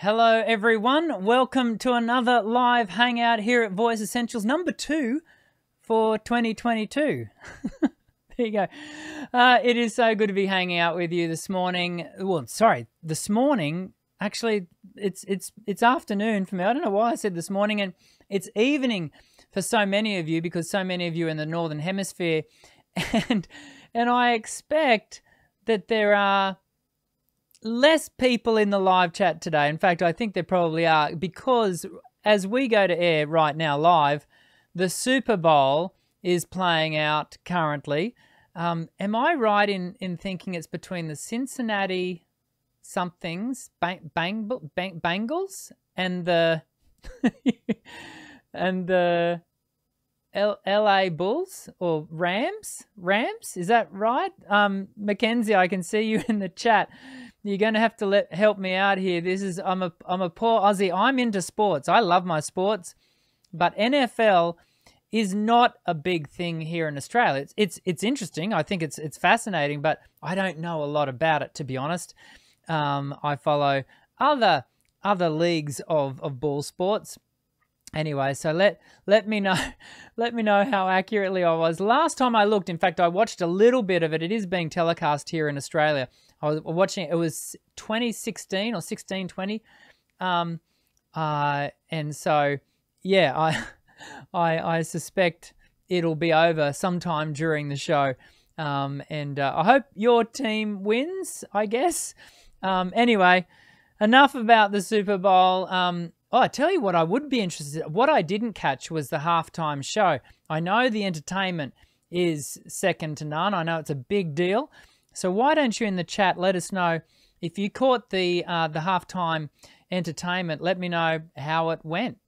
Hello everyone, welcome to another live hangout here at Voice Essentials, number 2 for 2022. There you go. It is so good to be hanging out with you this morning. Well, sorry, this morning. Actually, it's afternoon for me. I don't know why I said this morning, and it's evening for so many of you because so many of you are in the Northern Hemisphere, and I expect that there are less people in the live chat today. In fact, I think there probably are, because as we go to air right now live, the Super Bowl is playing out currently. Am I right in thinking it's between the Cincinnati somethings, Bengals, and the and the LA Bulls or Rams? Is that right? Mackenzie, I can see you in the chat. You're going to have to help me out here. This is, I'm a poor Aussie. I'm into sports. I love my sports, but NFL is not a big thing here in Australia. It's interesting. I think it's fascinating, but I don't know a lot about it, to be honest. I follow other leagues of ball sports. Anyway, so let me know how accurately I was. Last time I looked, in fact, I watched a little bit of it. It is being telecast here in Australia. I was watching, it was 2016 or 1620. And so, yeah, I suspect it'll be over sometime during the show. I hope your team wins, I guess. Anyway, enough about the Super Bowl. Oh, I tell you what I would be interested in. What I didn't catch was the halftime show. I know the entertainment is second to none. I know it's a big deal. So why don't you in the chat let us know if you caught the halftime entertainment. Let me know how it went.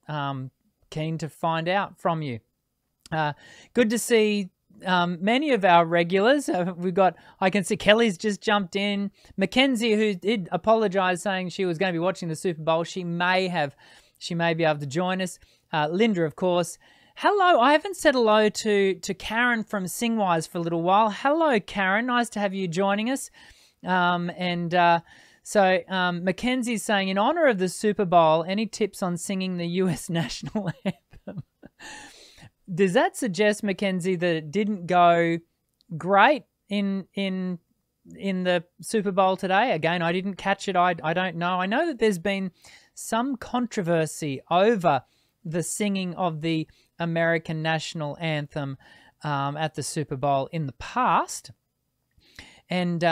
Keen to find out from you. Good to see many of our regulars. We've got, I can see Kelly's just jumped in. Mackenzie, who did apologise saying she was going to be watching the Super Bowl. She may be able to join us. Linda, of course. Hello, I haven't said hello to Karen from Singwise for a little while. Hello, Karen. Nice to have you joining us. Mackenzie's saying, in honor of the Super Bowl, any tips on singing the US national anthem? Does that suggest, Mackenzie, that it didn't go great in the Super Bowl today? Again, I didn't catch it. I don't know. I know that there's been some controversy over the singing of the American national anthem at the Super Bowl in the past. And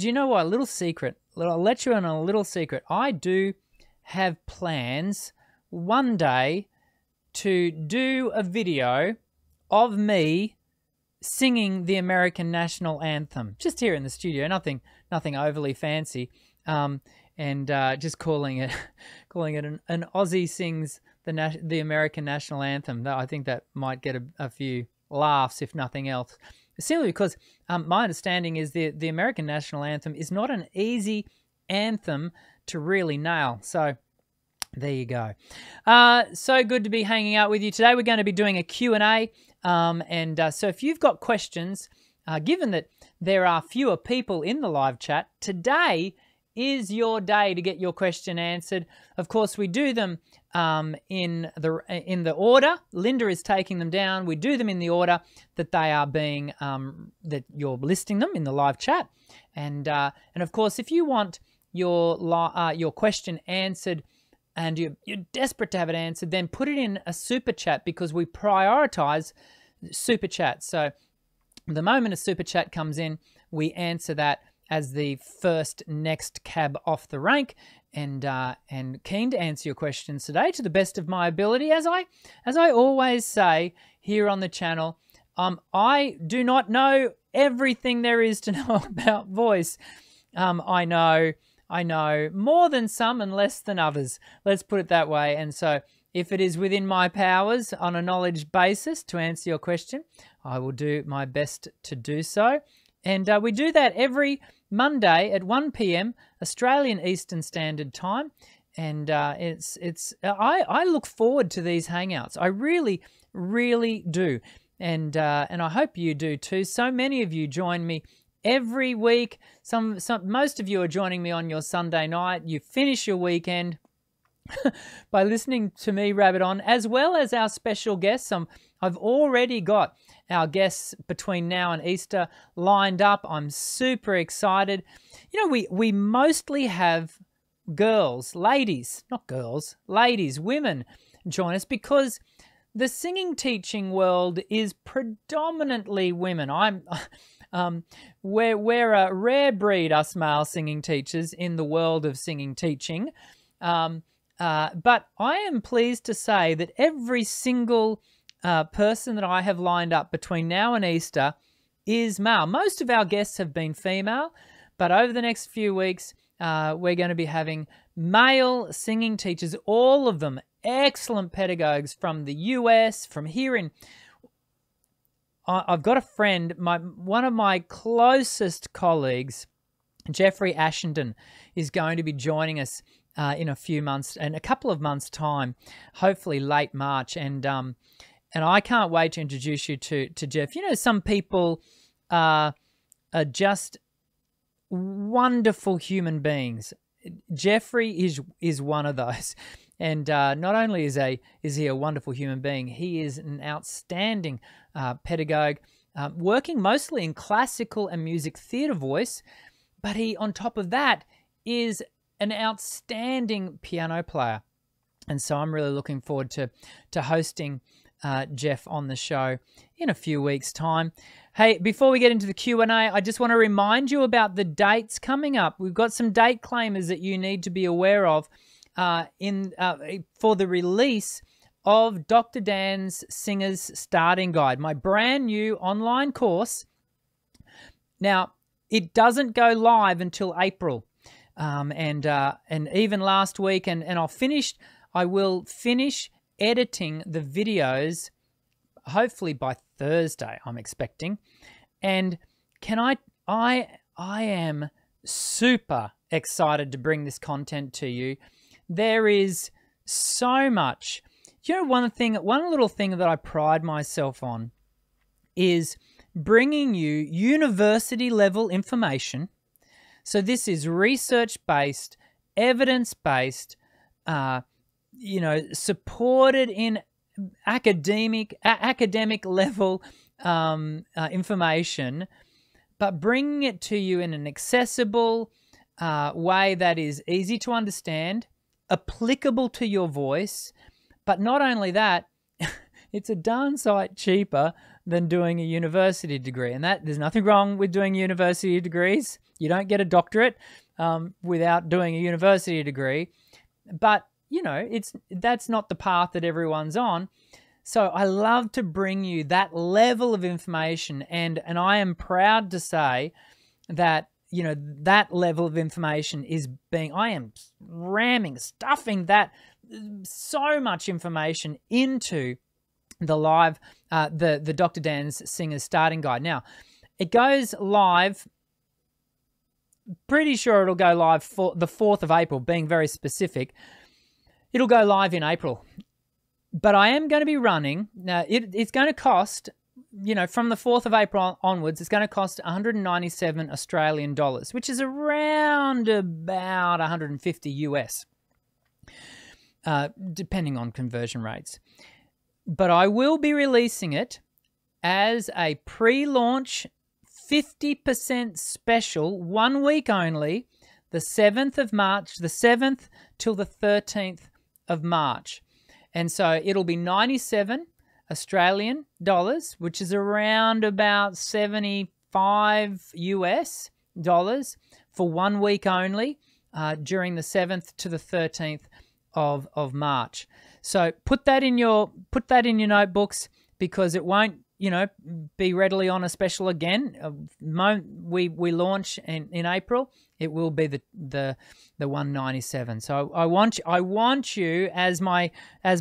you know what? A little secret. I'll let you in on a little secret. I do have plans one day to do a video of me singing the American national anthem, just here in the studio. Nothing overly fancy. Just calling it an Aussie sings the American national anthem. I think that might get a few laughs, if nothing else. Simply because my understanding is the American national anthem is not an easy anthem to really nail. So there you go. So good to be hanging out with you today. We're going to be doing a Q&A. So if you've got questions, given that there are fewer people in the live chat, today is your day to get your question answered. Of course, we do them in the order. Linda is taking them down. We do them in the order that they are being that you're listing them in the live chat. And of course, if you want your question answered and you're desperate to have it answered, then put it in a super chat, because we prioritize super chats. So the moment a super chat comes in, we answer that as the first next cab off the rank, and keen to answer your questions today to the best of my ability. As I always say here on the channel, I do not know everything there is to know about voice. I know more than some and less than others. Let's put it that way. And so if it is within my powers on a knowledge basis to answer your question, I will do my best to do so. And we do that every Monday at 1 p.m. Australian Eastern Standard Time, I look forward to these hangouts. I really, really do, and I hope you do too. So many of you join me every week. Most of you are joining me on your Sunday night. You finish your weekend, by listening to me rabbit on, as well as our special guests. I've already got our guests between now and Easter lined up. I'm super excited. You know, we mostly have women join us, because the singing teaching world is predominantly women. We're a rare breed, us male singing teachers, in the world of singing teaching. But I am pleased to say that every single person that I have lined up between now and Easter is male. Most of our guests have been female, but over the next few weeks, we're going to be having male singing teachers, all of them excellent pedagogues from the US, from here in... I've got a friend, one of my closest colleagues, Geoffrey Ashenden, is going to be joining us in a couple of months' time, hopefully late March, and I can't wait to introduce you to Geoff. You know, some people are just wonderful human beings. Geoffrey is one of those, and not only is he a wonderful human being, he is an outstanding pedagogue, working mostly in classical and music theatre voice, but he, on top of that, is an outstanding piano player. And so I'm really looking forward to hosting Geoff on the show in a few weeks' time. Hey, before we get into the Q&A, I just want to remind you about the dates coming up. We've got some date claimers that you need to be aware of for the release of Dr. Dan's Singers Starting Guide, my brand new online course. Now, it doesn't go live until April. And even last week, and I will finish editing the videos, hopefully by Thursday, I'm expecting. And I am super excited to bring this content to you. There is so much. You know, one little thing that I pride myself on is bringing you university level information. So this is research-based, evidence-based, you know, supported in academic level information, but bringing it to you in an accessible way that is easy to understand, applicable to your voice. But not only that, it's a darn sight cheaper than doing a university degree. And there's nothing wrong with doing university degrees. You don't get a doctorate without doing a university degree. But, you know, that's not the path that everyone's on. So I love to bring you that level of information. And I am proud to say that, you know, that level of information is being, I am stuffing that so much information into the live, the Dr. Dan's Singers Starting Guide. Now, it goes live, pretty sure it'll go live for the 4th of April, being very specific. It'll go live in April. But I am going to be running, now it's going to cost, you know, from the 4th of April onwards, it's going to cost 197 Australian dollars, which is around about 150 US, depending on conversion rates. But I will be releasing it as a pre-launch 50% special, 1 week only, the 7th of March, the 7th till the 13th of March. And so it'll be 97 Australian dollars, which is around about 75 US dollars for 1 week only during the 7th to the 13th of March. So put that in your notebooks, because it won't, you know, be readily on a special again. We launch in April. It will be the 197. So I want you, as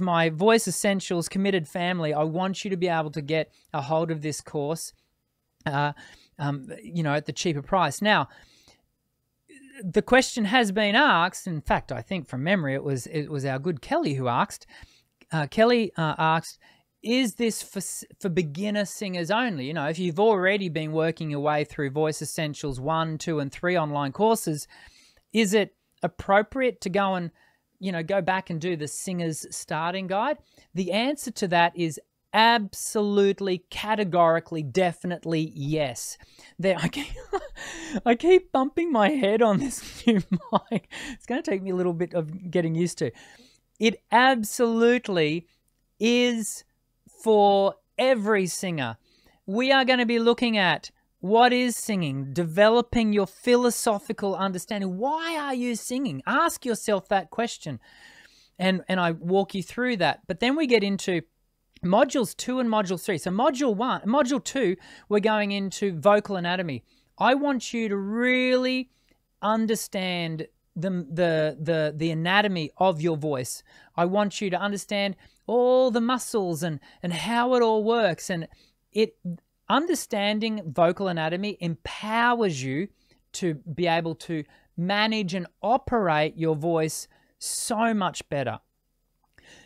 my Voice Essentials committed family, I want you to be able to get a hold of this course, you know, at the cheaper price. Now, the question has been asked. In fact, I think from memory, it was our good Kelly who asked. Kelly asked, is this for beginner singers only? You know, if you've already been working your way through Voice Essentials 1, 2, and 3 online courses, is it appropriate to go and you know, go back and do the Singers Starting Guide? The answer to that is absolutely, categorically, definitely yes. There, I keep bumping my head on this new mic. It's going to take me a little bit of getting used to. It absolutely is for every singer. We are going to be looking at what is singing, developing your philosophical understanding. Why are you singing? Ask yourself that question. And I walk you through that. But then we get into modules 2 and module 3. So module 2, we're going into vocal anatomy. I want you to really understand the anatomy of your voice. I want you to understand all the muscles and how it all works. And understanding vocal anatomy empowers you to be able to manage and operate your voice so much better.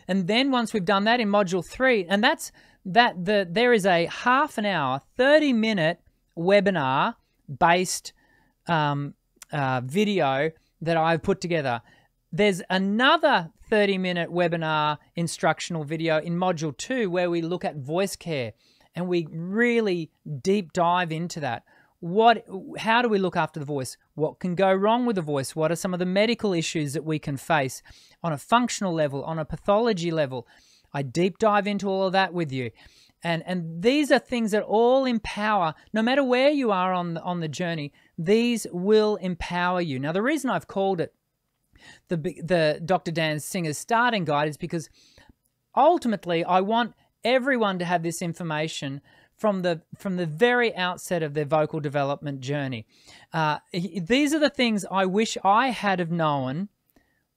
And then once we've done that in module 3, and that's that, there is a half an hour, 30-minute webinar based video that I've put together. There's another 30-minute webinar instructional video in module 2 where we look at voice care. And we really deep dive into that. How do we look after the voice? What can go wrong with the voice? What are some of the medical issues that we can face on a functional level, on a pathology level? I deep dive into all of that with you. And these are things that all empower, no matter where you are on the journey, these will empower you. Now, the reason I've called it the Dr. Dan's Singers Starting Guide is because ultimately I want everyone to have this information from the very outset of their vocal development journey. These are the things I wish I had have known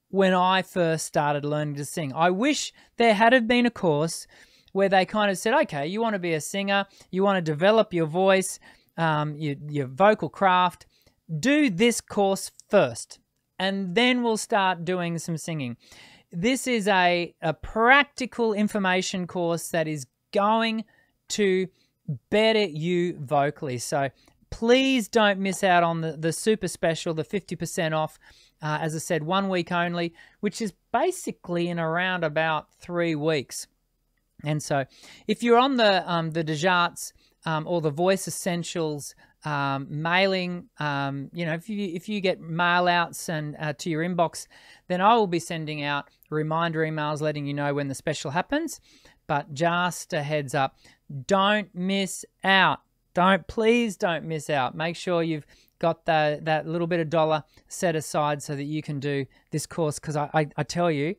when I first started learning to sing. I wish there had have been a course where they kind of said, okay, you want to be a singer, you want to develop your voice, your vocal craft, do this course first, and then we'll start doing some singing. This is a practical information course that is going to better you vocally. So please don't miss out on the super special, the 50% off, as I said, 1 week only, which is basically in around about 3 weeks. And so if you're on the Dejarts or the Voice Essentials mailing, you know, if you get mail outs and to your inbox, then I will be sending out reminder emails letting you know when the special happens. But just a heads up, don't miss out. Please don't miss out. Make sure you've got that little bit of dollar set aside so that you can do this course, because I tell you,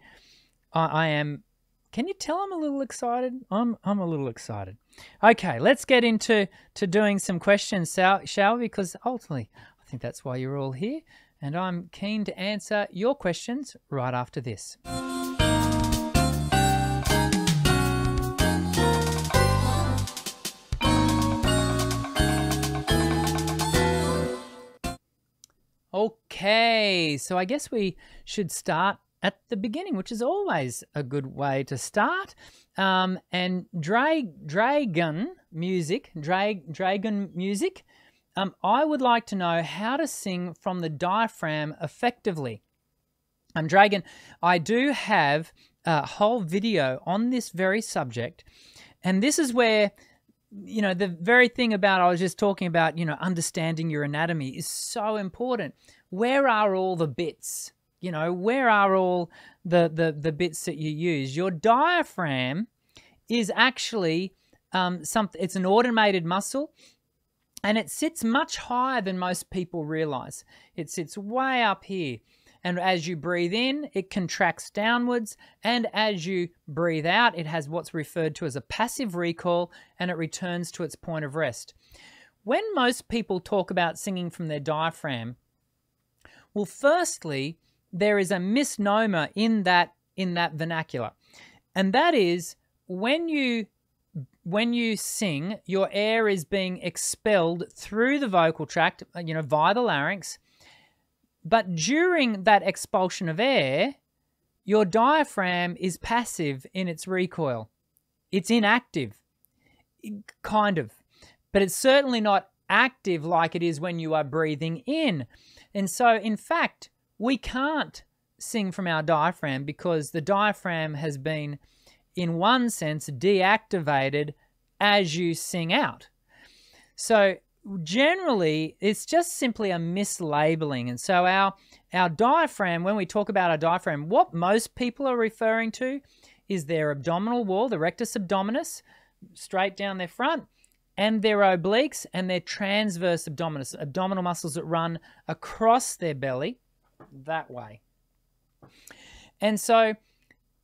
I am. Can you tell I'm a little excited? I'm a little excited. Okay, let's get into doing some questions, shall we? Because ultimately, I think that's why you're all here, and I'm keen to answer your questions right after this. Okay, so I guess we should start at the beginning, which is always a good way to start. And Dragon Music, I would like to know how to sing from the diaphragm effectively. Dragon, I do have a whole video on this very subject, and this is where, you know, the very thing about I was just talking about, you know, understanding your anatomy is so important. Where are all the bits? You know, where are all the bits that you use? Your diaphragm is actually it's an automated muscle, and it sits much higher than most people realize. It sits way up here. And as you breathe in, it contracts downwards. And as you breathe out, it has what's referred to as a passive recall, and it returns to its point of rest. When most people talk about singing from their diaphragm, well, firstly, there is a misnomer in that vernacular, and that is when you sing, your air is being expelled through the vocal tract, you know, via the larynx. But during that expulsion of air, your diaphragm is passive in its recoil. It's inactive, kind of, but it's certainly not active like it is when you are breathing in. And so, in fact, we can't sing from our diaphragm because the diaphragm has been, in one sense, deactivated as you sing out. So generally, it's just simply a mislabeling. And so our diaphragm, when we talk about our diaphragm, what most people are referring to is their abdominal wall, the rectus abdominis, straight down their front, and their obliques and their transverse abdominis, abdominal muscles that run across their belly that way. And so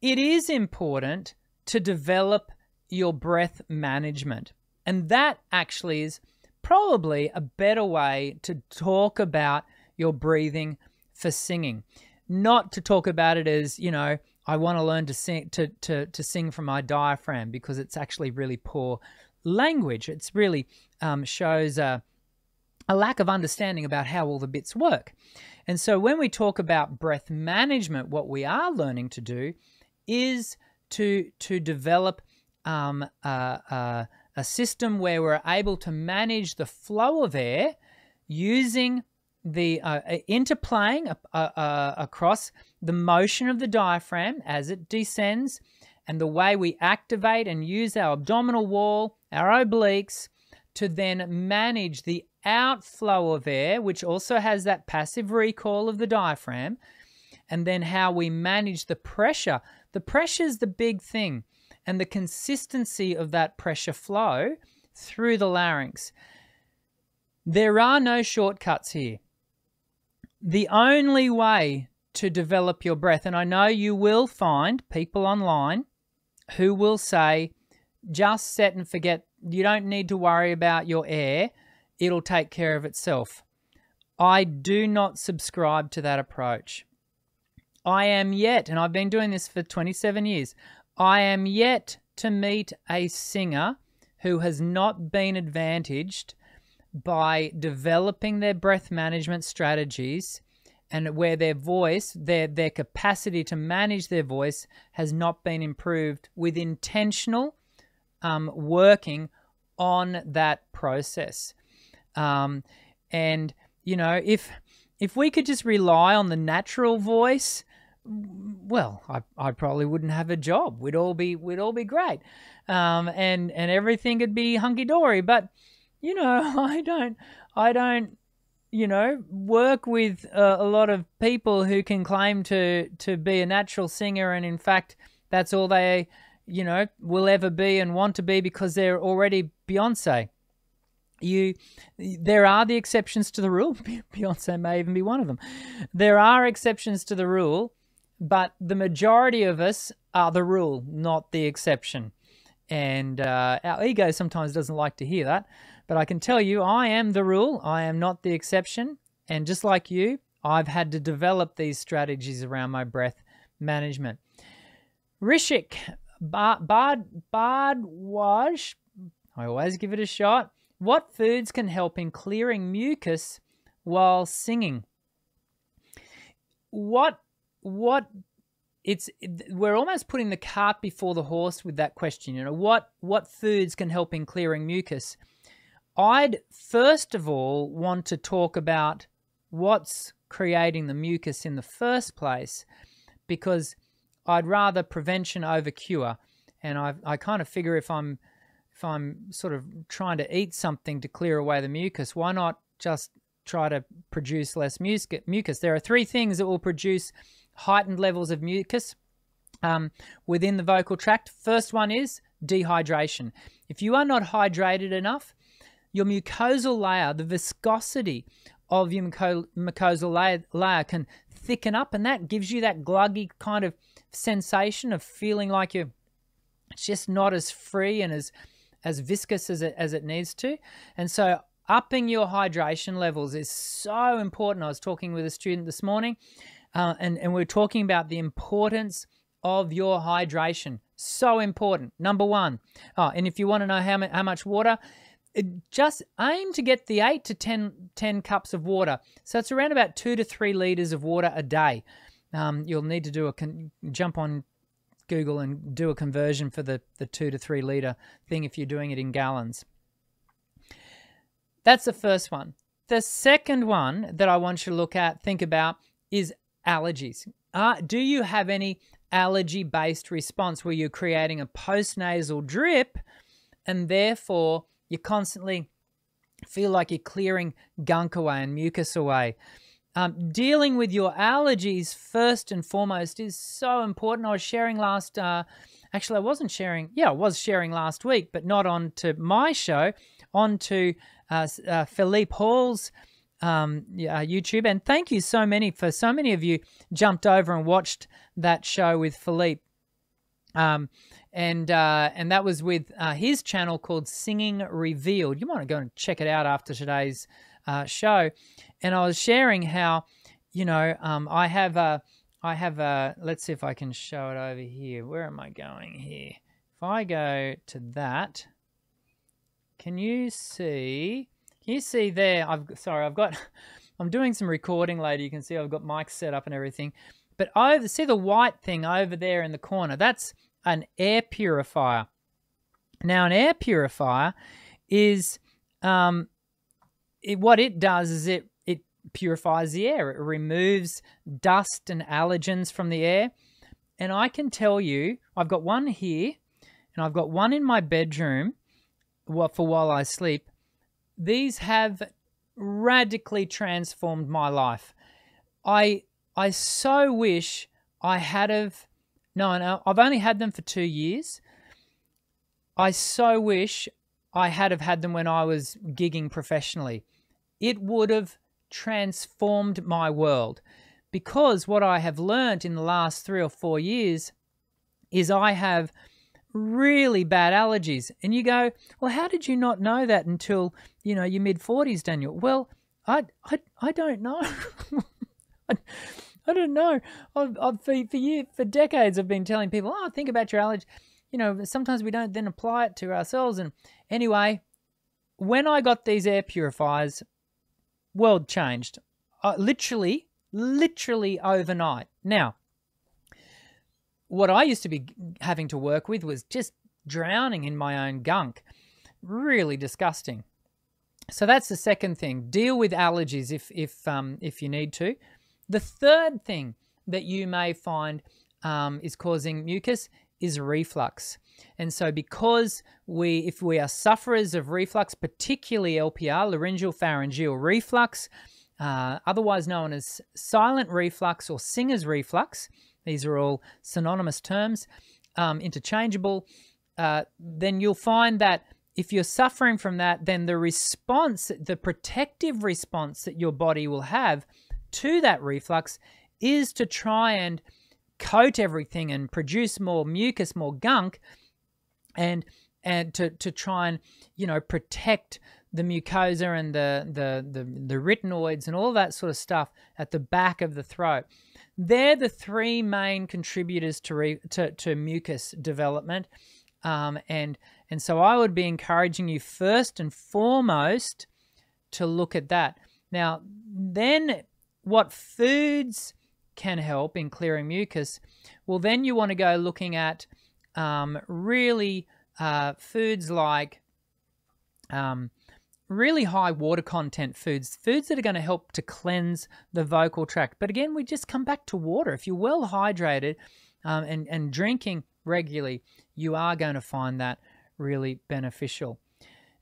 it is important to develop your breath management. And that actually is probably a better way to talk about your breathing for singing. Not to talk about it as, you know, I want to learn to sing, to sing from my diaphragm, because it's actually really poor language. It's really shows a lack of understanding about how all the bits work. And so when we talk about breath management, what we are learning to do is to develop a system where we're able to manage the flow of air using the interplaying across the motion of the diaphragm as it descends, and the way we activate and use our abdominal wall, our obliques, to then manage the outflow of air, which also has that passive recoil of the diaphragm, and then how we manage the pressure. The pressure is the big thing, and the consistency of that pressure flow through the larynx. There are no shortcuts here. The only way to develop your breath, and I know you will find people online who will say, just set and forget, you don't need to worry about your air, it'll take care of itself. I do not subscribe to that approach. I am yet, and I've been doing this for 27 years, I am yet to meet a singer who has not been advantaged by developing their breath management strategies, and where their voice, their capacity to manage their voice has not been improved with intentional working on that process. And you know, if we could just rely on the natural voice, well, I probably wouldn't have a job. We'd all be great, and everything would be hunky dory. But you know, I don't you know, work with a lot of people who can claim to be a natural singer, and in fact, that's all they, you know, will ever be and want to be, because they're already Beyonce. There are the exceptions to the rule. Beyonce may even be one of them. There are exceptions to the rule, but the majority of us are the rule, not the exception. And our ego sometimes doesn't like to hear that, but I can tell you, I am the rule, I am not the exception. And just like you, I've had to develop these strategies around my breath management. Rishik Bardwaj, I always give it a shot. What foods can help in clearing mucus while singing? We're almost putting the cart before the horse with that question. You know, what foods can help in clearing mucus? I'd first of all want to talk about what's creating the mucus in the first place, because I'd rather prevention over cure. And I kind of figure if I'm sort of trying to eat something to clear away the mucus, why not just try to produce less mucus? There are three things that will produce heightened levels of mucus within the vocal tract. First one is dehydration. If you are not hydrated enough, your mucosal layer, the viscosity of your mucosal layer can thicken up, and that gives you that gluggy kind of sensation of feeling like you're just not as free and as viscous as it needs to. And so upping your hydration levels is so important. I was talking with a student this morning, and we were talking about the importance of your hydration. So important. Number one. Oh, and if you want to know how much water, just aim to get the 8 to 10 cups of water. So it's around about 2 to 3 liters of water a day. You'll need to do jump on Google and do a conversion for the 2 to 3 liter thing if you're doing it in gallons. That's the first one. The second one that I want you to think about is allergies. Do you have any allergy-based response where you're creating a post-nasal drip and therefore you constantly feel like you're clearing gunk away and mucus away? Dealing with your allergies first and foremost is so important. I was sharing last, actually I wasn't sharing, yeah, I was sharing last week, but not onto my show, onto Philippe Hall's YouTube, and thank you so many for so many of you jumped over and watched that show with Philippe, and that was with his channel called Singing Revealed. You might go and check it out after today's show. And I was sharing how, you know, I have a. Let's see if I can show it over here. Where am I going here? If I go to that, can you see? You see there, I'm doing some recording later. You can see I've got mics set up and everything. But over, see the white thing over there in the corner? That's an air purifier. Now, an air purifier is, what it does is it purifies the air. It removes dust and allergens from the air. And I can tell you, I've got one here, and I've got one in my bedroom for while I sleep. These have radically transformed my life. I so wish I had of, no, I've only had them for 2 years. I so wish I had of had them when I was gigging professionally. It would have transformed my world, because what I have learned in the last 3 or 4 years is I have really bad allergies. And you go, well, how did you not know that until, you know, your mid-40s, Daniel? Well, I don't know. I don't know. For decades I've been telling people, oh, think about your allergy. You know, sometimes we don't then apply it to ourselves. And anyway, when I got these air purifiers, world changed. Literally overnight. Now, what I used to be having to work with was just drowning in my own gunk. Really disgusting. So that's the second thing. Deal with allergies if you need to. The third thing that you may find is causing mucus is reflux. And so because if we are sufferers of reflux, particularly LPR, laryngeal pharyngeal reflux, otherwise known as silent reflux or singer's reflux, these are all synonymous terms, interchangeable, then you'll find that if you're suffering from that, then the response, the protective response that your body will have to that reflux is to try and coat everything and produce more mucus, more gunk, and to try and, you know, protect the mucosa and the retinoids and all that sort of stuff at the back of the throat. They're the three main contributors to mucus development, and so I would be encouraging you first and foremost to look at that. Now, then, what foods can help in clearing mucus? Well, then you want to go looking at foods like really high water content foods, foods that are going to help to cleanse the vocal tract. But again, we just come back to water. If you're well hydrated and drinking regularly, you are going to find that really beneficial.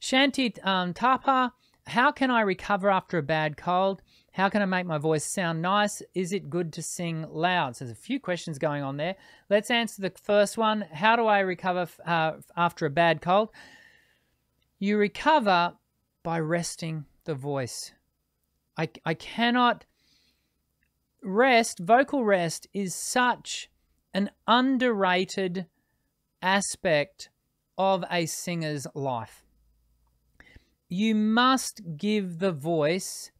Shanti Tapa, how can I recover after a bad cold? How can I make my voice sound nice? Is it good to sing loud? So there's a few questions going on there. Let's answer the first one. How do I recover after a bad cold? You recover by resting the voice. I cannot rest. Vocal rest is such an underrated aspect of a singer's life. You must give the voice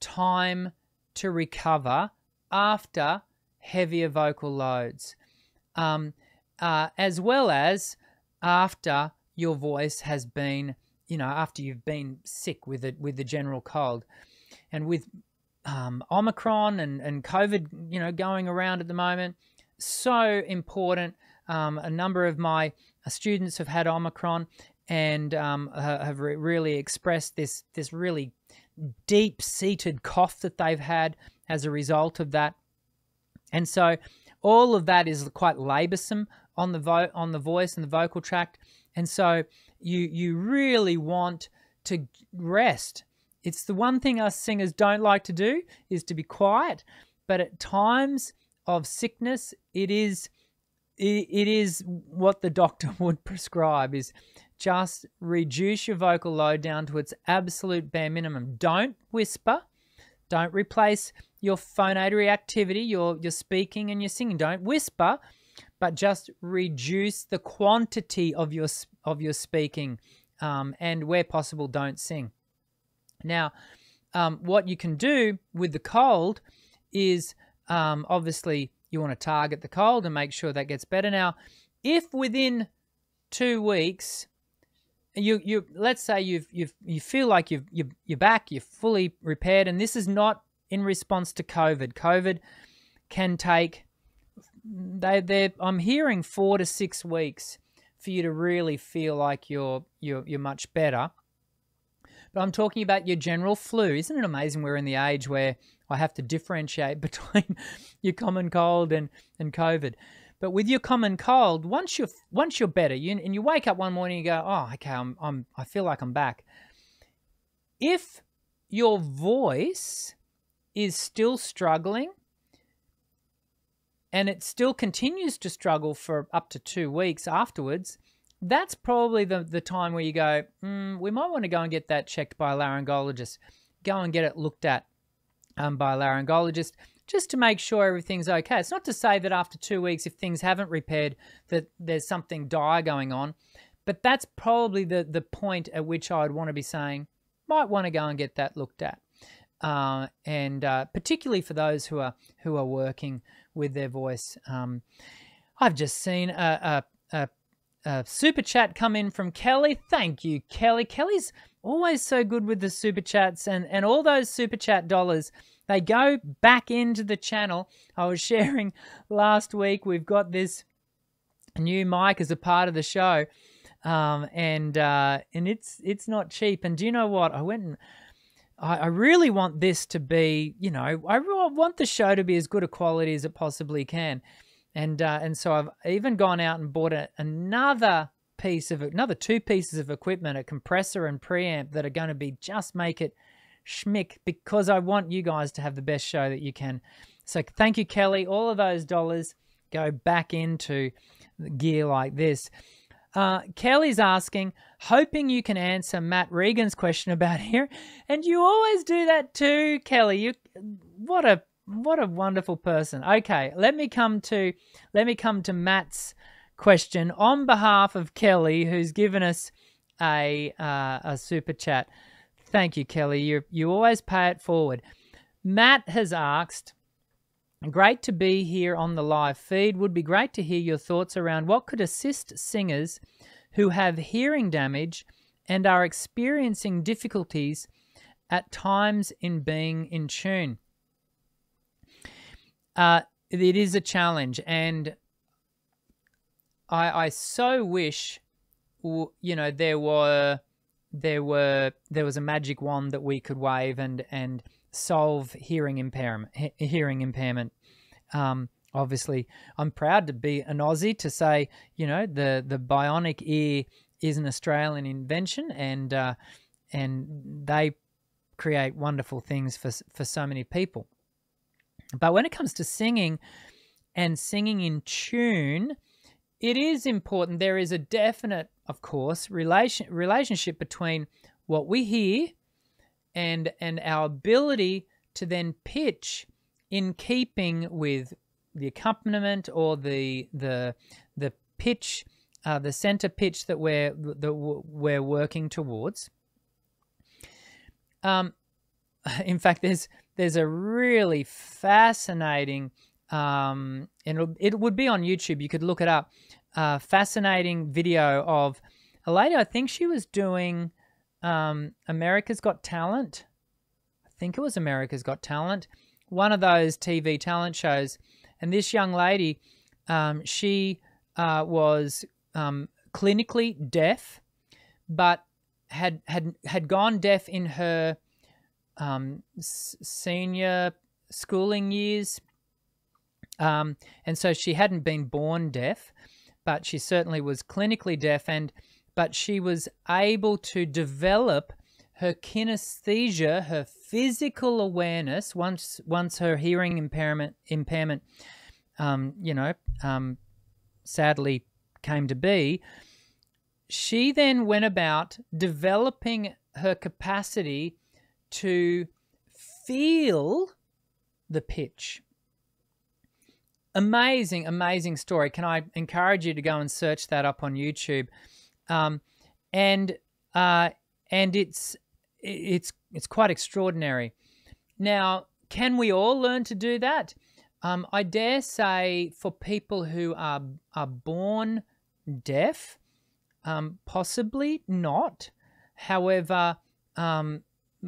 time to recover after heavier vocal loads, as well as after your voice has been, you know, after you've been sick with it, with the general cold. And with Omicron and COVID, you know, going around at the moment, so important. A number of my students have had Omicron and have really expressed this really deep-seated cough that they've had as a result of that. And so all of that is quite laborsome on the voice and the vocal tract. And so you really want to rest. It's the one thing us singers don't like to do, is to be quiet. But at times of sickness, it is what the doctor would prescribe, is just reduce your vocal load down to its absolute bare minimum. Don't whisper. Don't replace your phonatory activity, your speaking and your singing. Don't whisper, but just reduce the quantity of your speaking, and where possible, don't sing. Now, what you can do with the cold is, obviously, you want to target the cold and make sure that gets better. Now, if within 2 weeks, you let's say you feel like you're back, you're fully repaired, and this is not in response to COVID. COVID can take, I'm hearing 4 to 6 weeks for you to really feel like you're much better. But I'm talking about your general flu. Isn't it amazing we're in the age where I have to differentiate between your common cold and COVID? But with your common cold, once you're better, and you wake up one morning and you go, oh, okay, I feel like I'm back. If your voice is still struggling and it still continues to struggle for up to 2 weeks afterwards, that's probably the time where you go, we might want to go and get that checked by a laryngologist. Go and get it looked at by a laryngologist, just to make sure everything's okay. It's not to say that after 2 weeks, if things haven't repaired, that there's something dire going on, but that's probably the point at which I'd want to be saying, might want to go and get that looked at. And particularly for those who are working with their voice. I've just seen a super chat come in from Kelly. Thank you, Kelly. Kelly's always so good with the super chats, and all those super chat dollars, they go back into the channel. I was sharing last week, we've got this new mic as a part of the show, and it's not cheap. And do you know what? I went and I really want this to be, you know, I want the show to be as good a quality as it possibly can. And so I've even gone out and bought another two pieces of equipment, a compressor and preamp, that are going to be just make it schmick, because I want you guys to have the best show that you can. So thank you, Kelly. All of those dollars go back into gear like this. Kelly's asking, hoping you can answer Matt Regan's question about hearing. And you always do that too, Kelly. What a wonderful person. Okay, let me come to Matt's question on behalf of Kelly, who's given us a super chat. Thank you, Kelly. You always pay it forward. Matt has asked, great to be here on the live feed. Would be great to hear your thoughts around what could assist singers who have hearing damage and are experiencing difficulties at times in being in tune. It is a challenge, and I so wish, you know, there was a magic wand that we could wave and solve hearing impairment. Obviously, I'm proud to be an Aussie, to say, you know, the bionic ear is an Australian invention, and they create wonderful things for so many people. But when it comes to singing and singing in tune, it is important. There is a definite, of course, relationship between what we hear and our ability to then pitch in keeping with the accompaniment, or the pitch, the center pitch that we're working towards. In fact, there's a really fascinating, and it would be on YouTube. You could look it up. Fascinating video of a lady. I think she was doing America's Got Talent. I think it was America's Got Talent, one of those TV talent shows. And this young lady, she was clinically deaf, but had gone deaf in her senior schooling years, And so she hadn't been born deaf, but she certainly was clinically deaf, but she was able to develop her kinesthesia, her physical awareness, once her hearing impairment sadly came to be. She then went about developing her capacity to feel the pitch. Amazing, amazing story. Can I encourage you to go and search that up on YouTube? And it's quite extraordinary. Now, can we all learn to do that? I dare say for people who are born deaf, possibly not. However,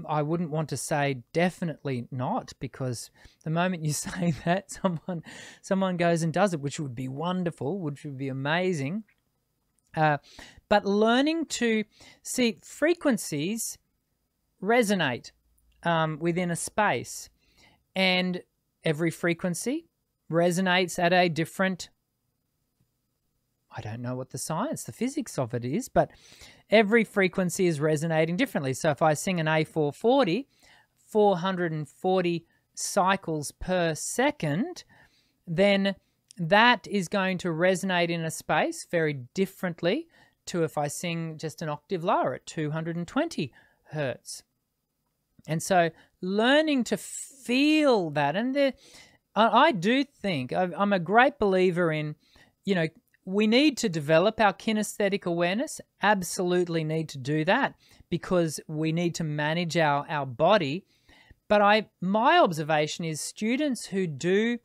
I wouldn't want to say definitely not, because the moment you say that, someone goes and does it, which would be wonderful, which would be amazing. But learning to see frequencies resonate within a space, and every frequency resonates at a different, I don't know what the science, the physics of it is, but every frequency is resonating differently. So if I sing an A440, 440 cycles per second, then that is going to resonate in a space very differently to if I sing just an octave lower at 220 hertz. And so learning to feel that, and I do think, I'm a great believer in, we need to develop our kinesthetic awareness, absolutely need to do that, because we need to manage our body. But my observation is students who do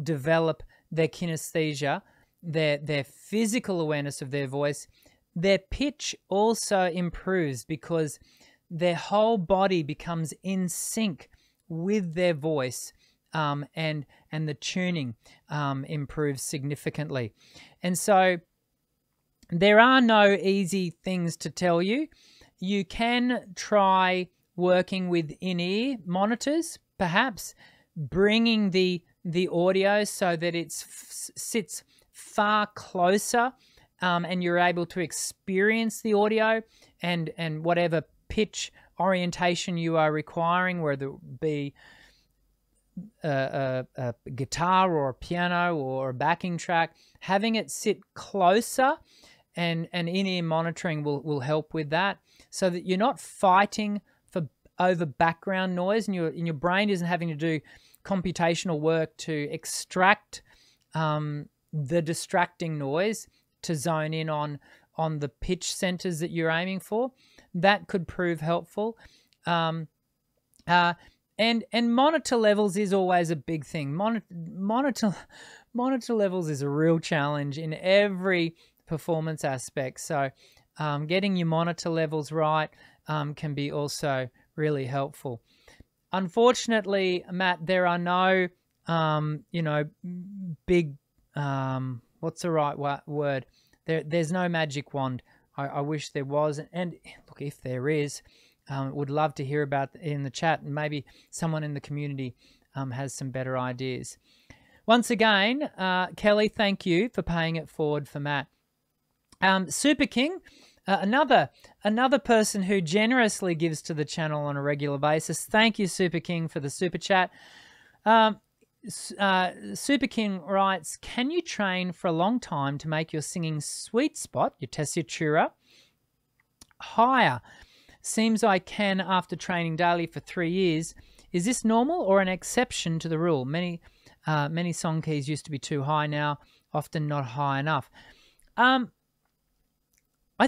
develop their kinesthesia, their physical awareness of their voice, their pitch also improves, because their whole body becomes in sync with their voice. And the tuning improves significantly. And so there are no easy things to tell you. You can try working with in-ear monitors, perhaps bringing the audio so that it sits far closer and you're able to experience the audio and whatever pitch orientation you are requiring, whether it be a guitar or a piano or a backing track, having it sit closer, and in-ear monitoring will help with that, so that you're not fighting over background noise, and your brain isn't having to do computational work to extract the distracting noise to zone in on the pitch centers that you're aiming for. That could prove helpful. And monitor levels is always a big thing. Monitor levels is a real challenge in every performance aspect. So getting your monitor levels right can be also really helpful. Unfortunately, Matt, there are no, big, what's the right word? There's no magic wand. I wish there was. And look, if there is, would love to hear about in the chat, and maybe someone in the community has some better ideas. Once again, Kelly, thank you for paying it forward for Matt. Super King, another person who generously gives to the channel on a regular basis. Thank you, Super King, for the super chat. Super King writes, can you train for a long time to make your singing sweet spot, your tessitura, higher? Seems I can after training daily for 3 years. Is this normal or an exception to the rule? Many song keys used to be too high, now often not high enough. I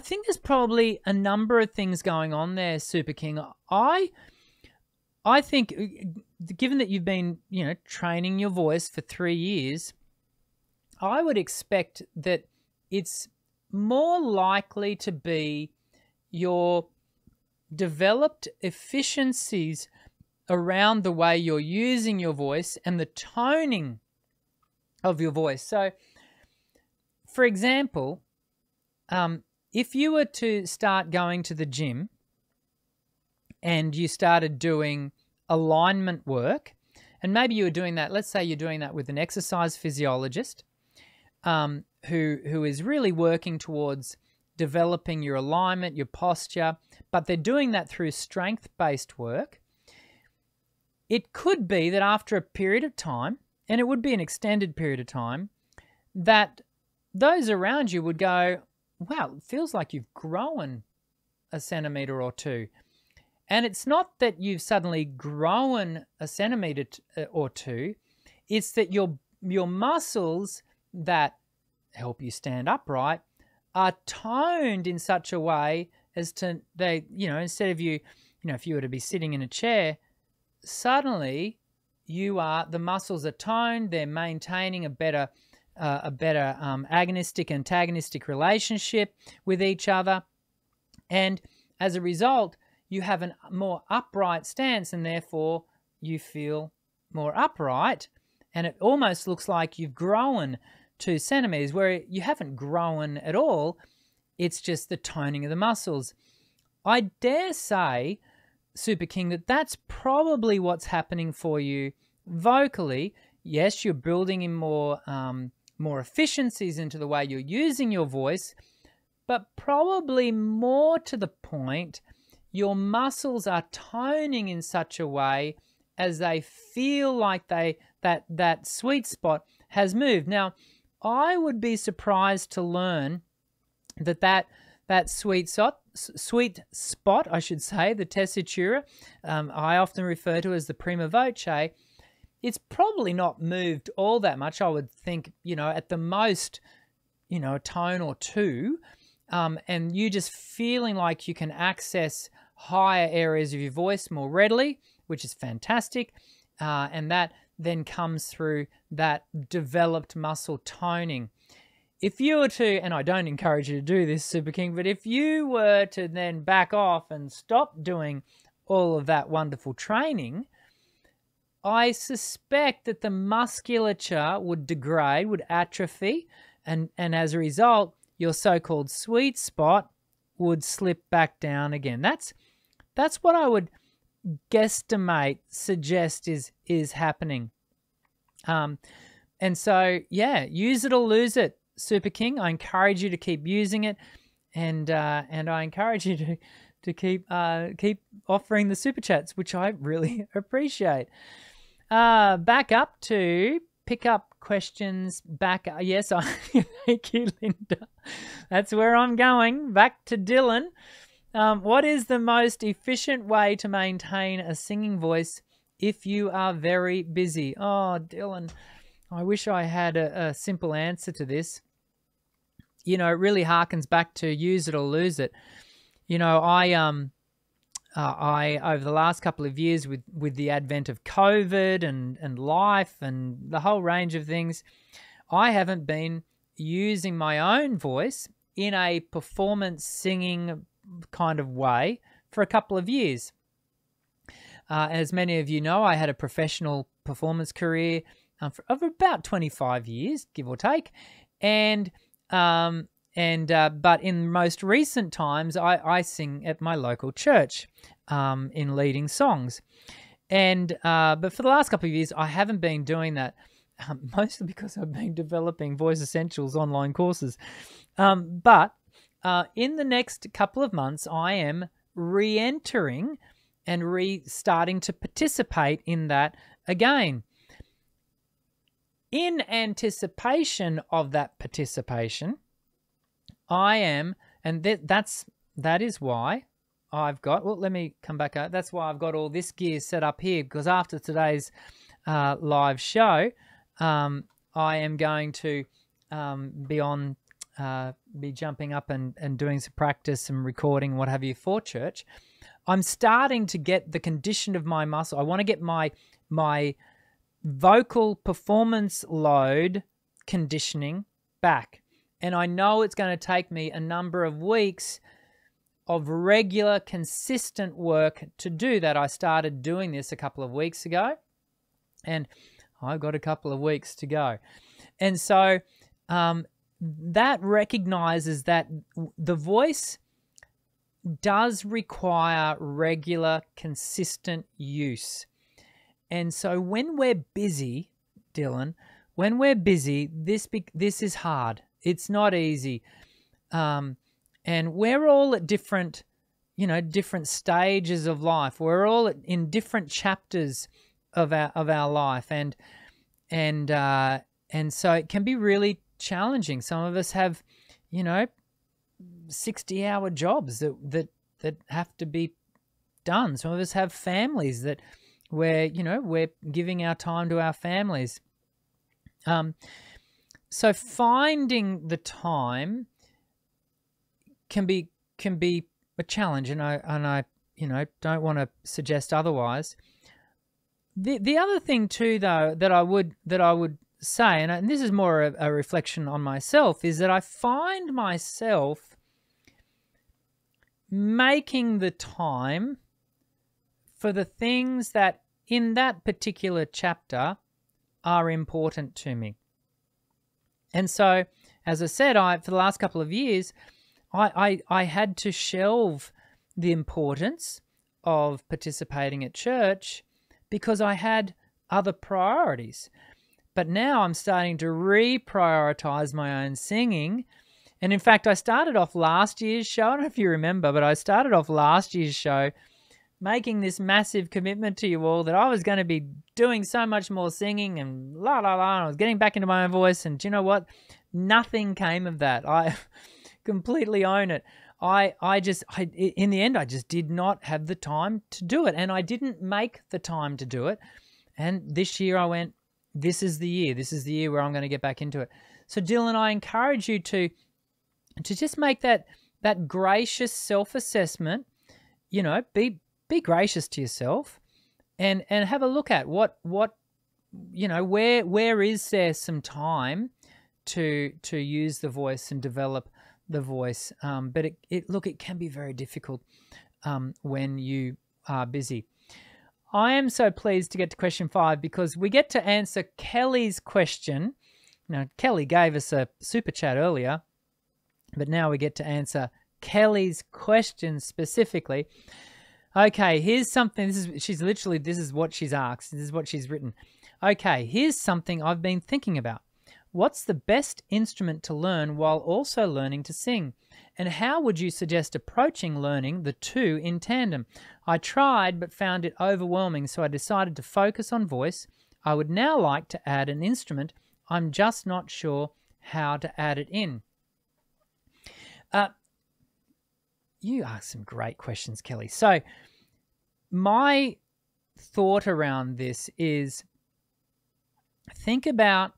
think there's probably a number of things going on there, Super King. I think, given that you've been training your voice for 3 years, I would expect that it's more likely to be your developed efficiencies around the way you're using your voice and the toning of your voice. So, for example, if you were to start going to the gym and you started doing alignment work, And maybe you're doing that, let's say you're doing that with an exercise physiologist who is really working towards developing your alignment, your posture, but they're doing that through strength-based work. It could be that after a period of time, and it would be an extended period of time, that those around you would go, wow, it feels like you've grown a centimetre or two. And it's not that you've suddenly grown a centimetre or two, it's that your muscles that help you stand upright are toned in such a way as to, instead of if you were to be sitting in a chair, suddenly the muscles are toned, they're maintaining a better agonistic, antagonistic relationship with each other. And as a result, you have a more upright stance and therefore you feel more upright. And it almost looks like you've grown 2 centimetres where you haven't grown at all. It's just the toning of the muscles. I dare say, Super King, that's probably what's happening for you vocally. Yes, you're building in more efficiencies into the way you're using your voice, but probably more to the point, your muscles are toning in such a way as they feel like that sweet spot has moved. Now, I would be surprised to learn that sweet spot, I should say, the tessitura, I often refer to as the prima voce, it's probably not moved all that much. I would think, at the most, a tone or two, and you just feeling like you can access higher areas of your voice more readily, which is fantastic, and that then comes through that developed muscle toning. If you were to, and I don't encourage you to do this, Super King, but if you were to then back off and stop doing all of that wonderful training, I suspect that the musculature would degrade, would atrophy, and as a result, your so-called sweet spot would slip back down again. That's what I would guesstimate, suggest is happening. And so, yeah, use it or lose it, Super King. I encourage you to keep using it, and I encourage you to keep offering the super chats, which I really appreciate. Back up to pick up questions back. Yes, thank you, Linda. That's where I'm going. Back to Dylan. What is the most efficient way to maintain a singing voice if you are very busy? Oh, Dylan, I wish I had a simple answer to this. It really harkens back to use it or lose it. I over the last couple of years with the advent of COVID and life and the whole range of things, I haven't been using my own voice in a performance singing kind of way for a couple of years. As many of you know, I had a professional performance career of about 25 years, give or take, but in most recent times, I sing at my local church in leading songs. But for the last couple of years, I haven't been doing that, mostly because I've been developing Voice Essentials online courses. But in the next couple of months, I am re-entering and restarting to participate in that again. In anticipation of that participation, I am, and that is why I've got, well, let me come back up. That's why I've got all this gear set up here, because after today's live show, I am going to be jumping up and doing some practice and recording, what have you, for church. I'm starting to get the condition of my muscle. I want to get my vocal performance load conditioning back. And I know it's going to take me a number of weeks of regular, consistent work to do that. I started doing this a couple of weeks ago, and I've got a couple of weeks to go. And so that recognizes that the voice does require regular, consistent use. And so when we're busy, Dylan, when we're busy, this is hard. It's not easy. And we're all at different, you know, different stages of life. We're all in different chapters of our life. And so it can be really challenging. Some of us have, you know, 60-hour jobs that have to be done. Some of us have families that we're giving our time to our families. So finding the time can be a challenge, and I you know, don't want to suggest otherwise. The other thing too, though, that I would say, and this is more a reflection on myself, is that I find myself making the time for the things that in that particular chapter are important to me. And so, as I said, for the last couple of years, I had to shelve the importance of participating at church because I had other priorities. But now I'm starting to reprioritize my own singing. And in fact, I started off last year's show, I don't know if you remember, but I started off last year's show making this massive commitment to you all that I was going to be doing so much more singing and la la la, and I was getting back into my own voice. And do you know what? Nothing came of that. I completely own it. I in the end, I just did not have the time to do it, and I didn't make the time to do it. And this year I went, this is the year. This is the year where I'm going to get back into it. So Dylan, I encourage you to just make that gracious self-assessment. You know, be gracious to yourself, and have a look at what you know, where is there some time to use the voice and develop the voice. But it can be very difficult when you are busy. I am so pleased to get to question 5 because we get to answer Kelly's question. Now, Kelly gave us a super chat earlier, but now we get to answer Kelly's question specifically. Okay, here's something. This is what she's asked. This is what she's written. Okay, here's something I've been thinking about. What's the best instrument to learn while also learning to sing? And how would you suggest approaching learning the two in tandem? I tried but found it overwhelming, so I decided to focus on voice. I would now like to add an instrument. I'm just not sure how to add it in. You asked some great questions, Kelly. So my thought around this is think about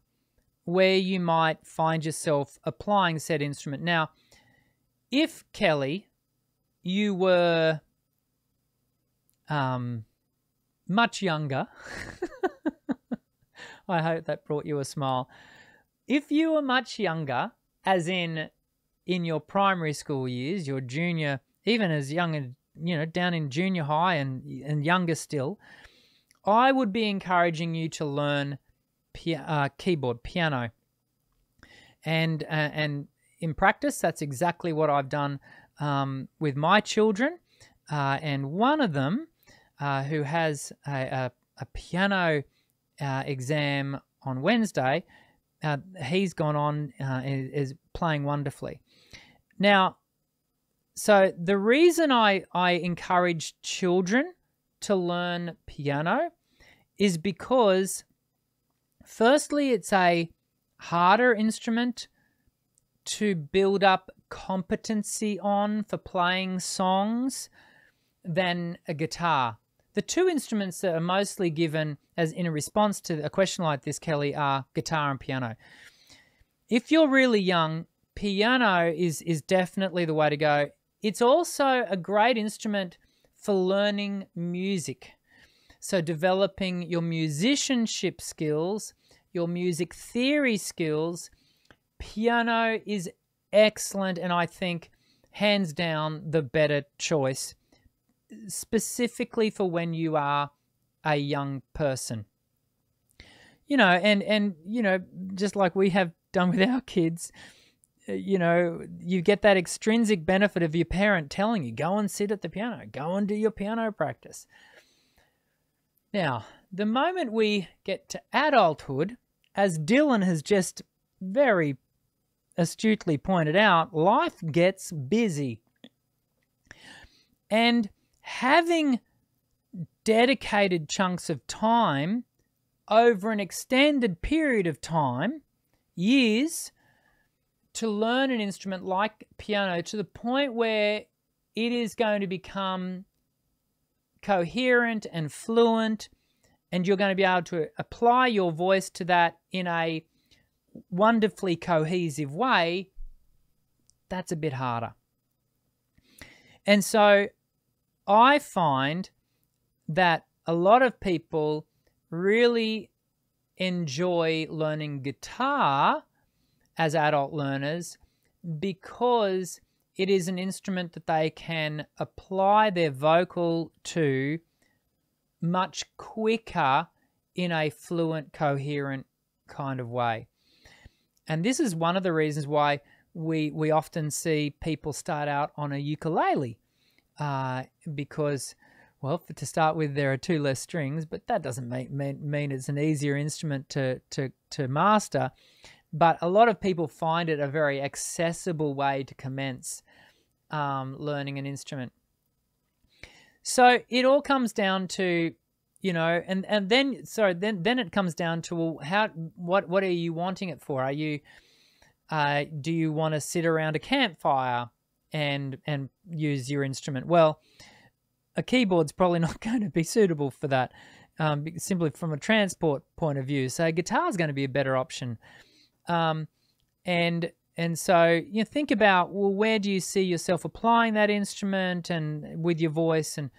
where you might find yourself applying said instrument. Now, if, Kelly, you were much younger, I hope that brought you a smile. If you were much younger, as in your primary school years, your junior, even as young as, you know, down in junior high and younger still, I would be encouraging you to learn piano. And in practice, that's exactly what I've done with my children. And one of them, who has a piano exam on Wednesday, he's gone on and is playing wonderfully. Now, so the reason I encourage children to learn piano is because, firstly, it's a harder instrument to build up competency on for playing songs than a guitar. The two instruments that are mostly given as in a response to a question like this, Kelly, are guitar and piano. If you're really young, piano is definitely the way to go. It's also a great instrument for learning music. So developing your musicianship skills, your music theory skills, piano is excellent, and I think hands down the better choice, specifically for when you are a young person. You know, and you know, just like we have done with our kids, you know, you get that extrinsic benefit of your parent telling you, go and sit at the piano, go and do your piano practice. Now, the moment we get to adulthood, as Dylan has just very astutely pointed out, life gets busy. And having dedicated chunks of time over an extended period of time, years, to learn an instrument like piano to the point where it is going to become coherent and fluent, and you're going to be able to apply your voice to that in a wonderfully cohesive way, that's a bit harder. And so I find that a lot of people really enjoy learning guitar as adult learners because it is an instrument that they can apply their vocal to much quicker in a fluent, coherent kind of way. And this is one of the reasons why we often see people start out on a ukulele because, well, to start with, there are two less strings, but that doesn't mean it's an easier instrument to master. But a lot of people find it a very accessible way to commence learning an instrument. So it all comes down to, you know, and then it comes down to, well, what are you wanting it for? Are you, do you want to sit around a campfire and use your instrument? Well, a keyboard's probably not going to be suitable for that, simply from a transport point of view. So guitar's going to be a better option. And so you think about, well, where do you see yourself applying that instrument and with your voice? And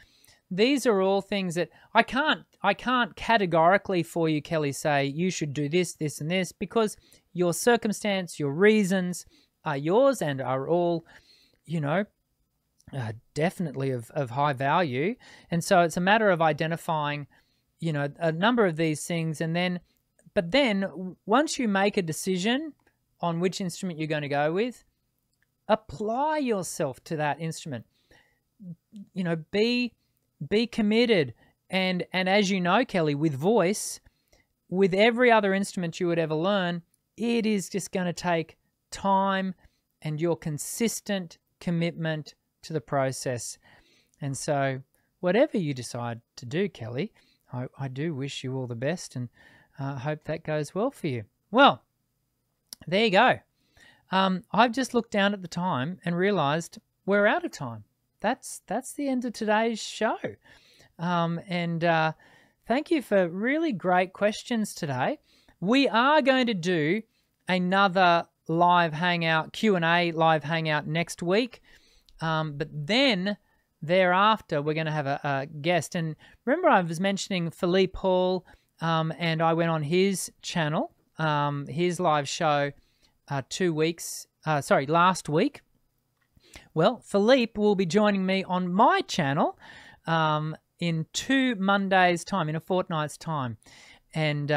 these are all things that I can't categorically for you, Kelly, say you should do this, this, and this, because your circumstance, your reasons are yours and are all, you know, definitely of high value. And so it's a matter of identifying, you know, a number of these things, and then, but then once you make a decision on which instrument you're going to go with, apply yourself to that instrument. You know, be committed. And as you know, Kelly, with voice, with every other instrument you would ever learn, it is just going to take time and your consistent commitment to the process. And so whatever you decide to do, Kelly, I do wish you all the best, and hope that goes well for you. Well, there you go. I've just looked down at the time and realized we're out of time. That's the end of today's show. Thank you for really great questions today. We are going to do another live hangout, Q&A live hangout next week. But then thereafter, we're going to have a guest. And remember, I was mentioning Philippe Hall, and I went on his channel, his live show, last week. Well, Philippe will be joining me on my channel in 2 Mondays' time, in a fortnight's time. And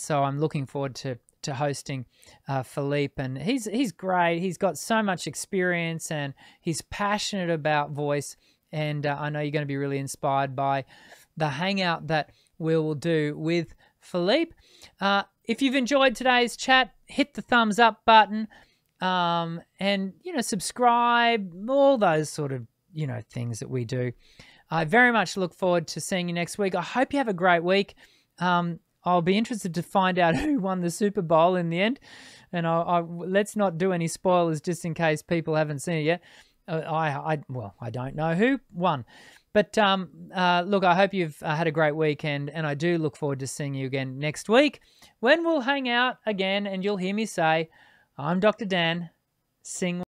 so I'm looking forward to hosting Philippe. And he's great. He's got so much experience and he's passionate about voice. And I know you're going to be really inspired by the hangout that we will do with Philippe. If you've enjoyed today's chat, hit the thumbs up button. And, you know, subscribe, all those sort of, you know, things that we do. I very much look forward to seeing you next week. I hope you have a great week. I'll be interested to find out who won the Super Bowl in the end. And let's not do any spoilers just in case people haven't seen it yet. Well, I don't know who won. But look, I hope you've had a great weekend, and I do look forward to seeing you again next week when we'll hang out again and you'll hear me say, I'm Dr. Dan. Sing